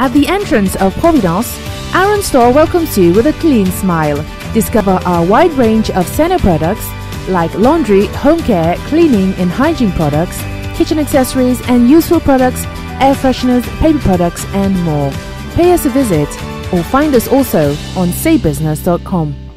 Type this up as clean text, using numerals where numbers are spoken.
At the entrance of Providence, AARON Store welcomes you with a clean smile. Discover our wide range of Sanno products like laundry, home care, cleaning and hygiene products, kitchen accessories and useful products, air fresheners, paper products and more. Pay us a visit or find us also on seybusiness.com.